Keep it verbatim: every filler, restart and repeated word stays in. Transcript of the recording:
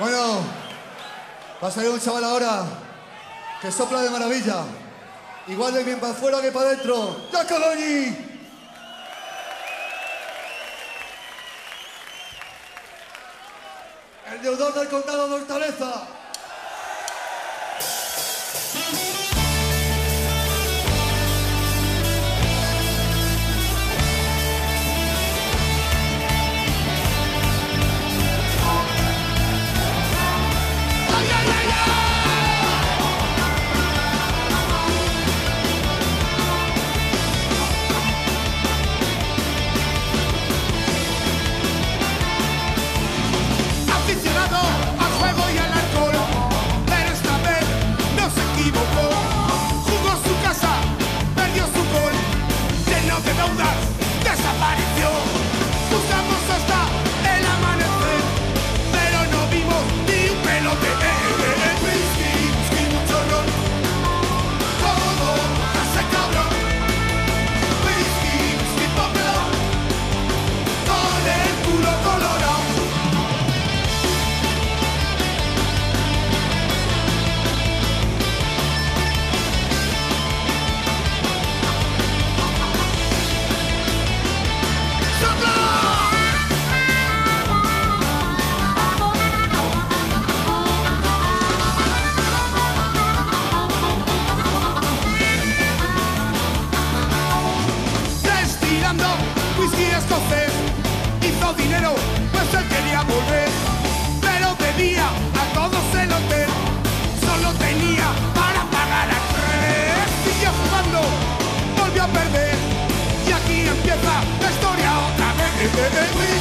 Bueno, va a salir un chaval ahora que sopla de maravilla. Igual de bien para afuera que para adentro. ¡Ñaco Goñi! El deudor del condado de Hortaleza. Baby,